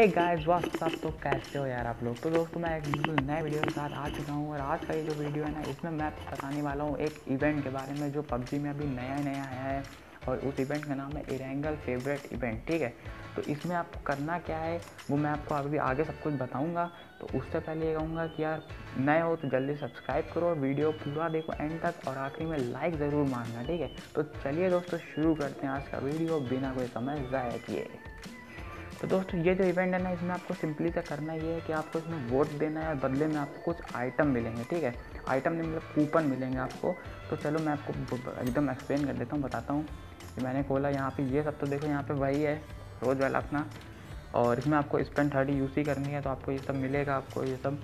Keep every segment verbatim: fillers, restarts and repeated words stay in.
Hey guys what's up, तो कैसे हो यार आप लोग। तो दोस्तों मैं एक बिल्कुल नए वीडियो के साथ आ चुका हूँ और आज का ये जो वीडियो है ना, इसमें मैं बताने वाला हूँ एक इवेंट के बारे में जो पबजी में अभी नया नया आया है और उस इवेंट का नाम है एरेंगल फेवरेट इवेंट। ठीक है, तो इसमें आपको करना क्या है वो मैं आपको अभी आगे सब कुछ बताऊँगा। तो उससे पहले ये कहूँगा कि यार नए हो तो जल्दी सब्सक्राइब करो, वीडियो पूरा देखो एंड तक और आखिरी में लाइक ज़रूर मांगना। ठीक है, तो चलिए दोस्तों शुरू करते हैं आज का वीडियो बिना कोई समय ज़ाया किए। तो दोस्तों ये जो इवेंट है ना, इसमें आपको सिंपली सा करना ये है कि आपको इसमें वोट देना है और बदले में आपको कुछ आइटम मिलेंगे। ठीक है, आइटम नहीं मतलब कूपन मिलेंगे आपको। तो चलो मैं आपको एकदम एक्सप्लेन कर देता हूँ, बताता हूँ कि मैंने खोला यहाँ पे ये सब। तो देखो यहाँ पे वही है रोज़ वाला अपना, और इसमें आपको स्पेंड थर्टी यू सी करनी है तो आपको ये सब मिलेगा। आपको ये सब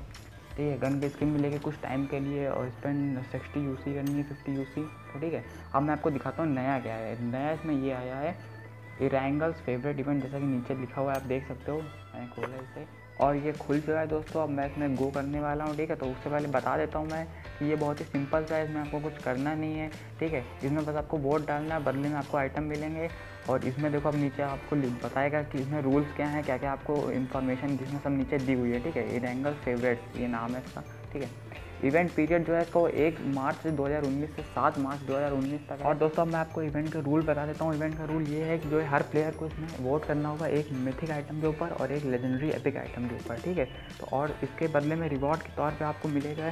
ठीक है, गन की स्किन मिलेगी कुछ टाइम के लिए और स्पेंड सिक्सटी यू सी करनी है, फिफ्टी यू सी। तो ठीक है, अब मैं आपको दिखाता हूँ नया क्या है। नया इसमें ये आया है एरेंगल्स फेवरेट इवेंट, जैसा कि नीचे लिखा हुआ है आप देख सकते हो। मैंने खोला इसे और ये खुल चुका है दोस्तों। अब मैं इसमें गो करने वाला हूँ। ठीक है, तो उससे पहले बता देता हूँ मैं कि ये बहुत ही सिंपल सा है, इसमें आपको कुछ करना नहीं है। ठीक है, इसमें बस आपको वोट डालना है, बदले में आपको आइटम मिलेंगे। और इसमें देखो अब नीचे आपको बताएगा कि इसमें रूल्स क्या हैं, क्या क्या आपको इन्फॉर्मेशन जिसमें सब नीचे दी हुई है। ठीक है, एरेंगल्स फेवरेट ये नाम है इसका। ठीक है, इवेंट पीरियड जो है इसको एक मार्च दो हज़ार उन्नीस से सात मार्च दो हज़ार उन्नीस तक। और दोस्तों मैं आपको इवेंट के रूल बता देता हूँ। इवेंट का रूल ये है कि जो हर प्लेयर को इसमें वोट करना होगा एक मिथिक आइटम के ऊपर और एक लेजेंडरी एपिक आइटम के ऊपर। ठीक है, तो और इसके बदले में रिवॉर्ड के तौर पे आपको मिलेगा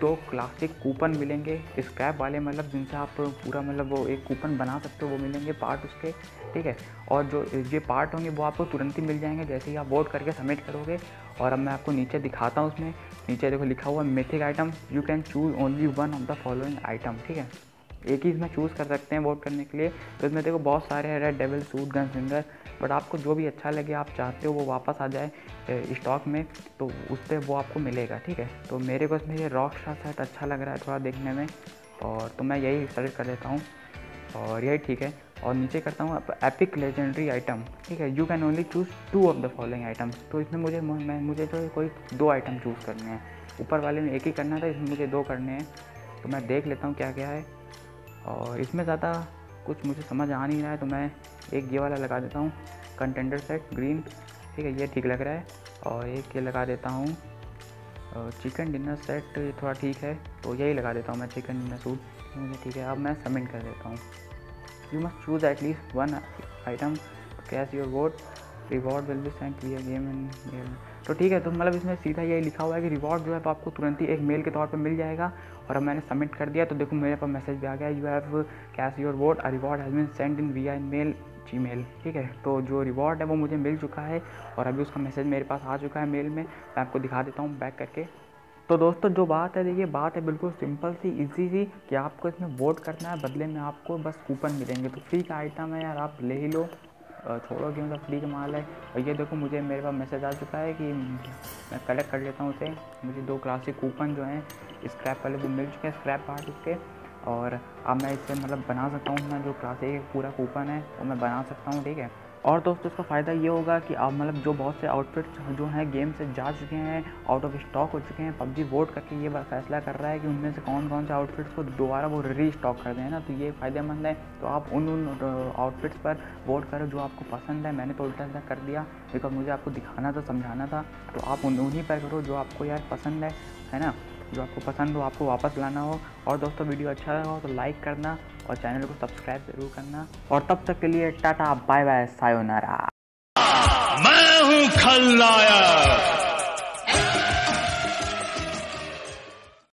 दो क्लासिक कूपन मिलेंगे, स्क्रैप वाले मतलब जिनसे आप पूरा मतलब वो एक कूपन बना सकते हो, वो मिलेंगे पार्ट उसके। ठीक है, और जो ये पार्ट होंगे वो आपको तुरंत ही मिल जाएंगे जैसे ही आप वोट करके सबमिट करोगे। और अब मैं आपको नीचे दिखाता हूँ, उसमें नीचे देखो लिखा हुआ mythic item you can choose only one of the following item. ठीक है, एक ही इसमें चूज़ कर सकते हैं वोट करने के लिए। तो इसमें देखो बहुत सारे हैं, red devil, suit, gun singer, but आपको जो भी अच्छा लगे आप चाहते हो वो वापस आ जाए स्टॉक में तो उस पर वो आपको मिलेगा। ठीक है, तो मेरे को इसमें ये रॉक स्टार सेट अच्छा लग रहा है थोड़ा देखने में, और तो मैं यही सेलेक्ट कर लेता हूँ और यही ठीक है। और नीचे करता हूँ एपिक लेजेंडरी आइटम। ठीक है, you can only choose two of the following items. तो इसमें मुझे मैं मुझे जो कोई दो आइटम चूज़ करने हैं, ऊपर वाले में एक ही करना था, इसमें मुझे दो करने हैं। तो मैं देख लेता हूँ क्या क्या है, और इसमें ज़्यादा कुछ मुझे समझ आ नहीं रहा है तो मैं एक ये वाला लगा देता हूँ कंटेंडर सेट ग्रीन। ठीक है, ये ठीक लग रहा है। और एक ये लगा देता हूँ चिकन डिनर सेट, ये थोड़ा ठीक है तो यही लगा देता हूँ मैं चिकन डिनर सूट, मुझे ठीक है। अब मैं सबमिट कर देता हूँ। You must choose at least one item to cast your vote. Reward will be sent via game and mail. तो ठीक है, तो मतलब इसमें सीधा यही लिखा हुआ है कि रिवॉर्ड जो है आपको तुरंत ही एक मेल के तौर पर मिल जाएगा। और अब मैंने सबमिट कर दिया तो देखो मेरे पास मैसेज भी आ गया, you have cash your vote, a reward has been send in via mail Gmail. ठीक है, तो जो रिवॉर्ड है वो मुझे मिल चुका है और अभी उसका मैसेज मेरे पास आ चुका है मेल में। मैं आपको दिखा देता हूँ बैक करके। तो दोस्तों जो बात है, देखिए बात है बिल्कुल सिंपल सी, इजी सी कि आपको इसमें वोट करना है, बदले में आपको बस कूपन मिलेंगे। तो फ्री का आइटम है यार, आप ले ही लो, छोड़ोगे मतलब फ्री का माल है। और ये देखो मुझे मेरे पास मैसेज आ चुका है कि मैं कलेक्ट कर लेता हूँ उसे। मुझे दो क्लासिक कूपन जो हैं स्क्रैप वाले वो मिल चुके हैं, स्क्रैप पार्ट उसके। और अब मैं इससे मतलब बना सकता हूँ, मैं जो क्लासिक पूरा कूपन है वो मैं बना सकता हूँ। ठीक है, और दोस्तों इसका फ़ायदा ये होगा कि आप मतलब जो बहुत से आउटफिट्स जो हैं गेम से जा चुके हैं, आउट ऑफ स्टॉक हो चुके हैं, पबजी वोट करके ये बार फैसला कर रहा है कि उनमें से कौन कौन से आउटफिट्स को दोबारा वो री स्टॉक कर दें ना, तो ये फ़ायदेमंद है। तो आप उन उन आउटफिट्स पर वोट करो जो आपको पसंद है। मैंने तो उल्टा कर दिया बिकॉज मुझे आपको दिखाना था, समझाना था। तो आप उन उन्हीं पर करो जो आपको यार पसंद है, है ना, जो आपको पसंद हो आपको वापस लाना हो। और दोस्तों वीडियो अच्छा लगा हो तो लाइक करना और चैनल को सब्सक्राइब जरूर करना। और तब तक के लिए टाटा बाय बाय सायोनारा। मैं हूँ खलनायक।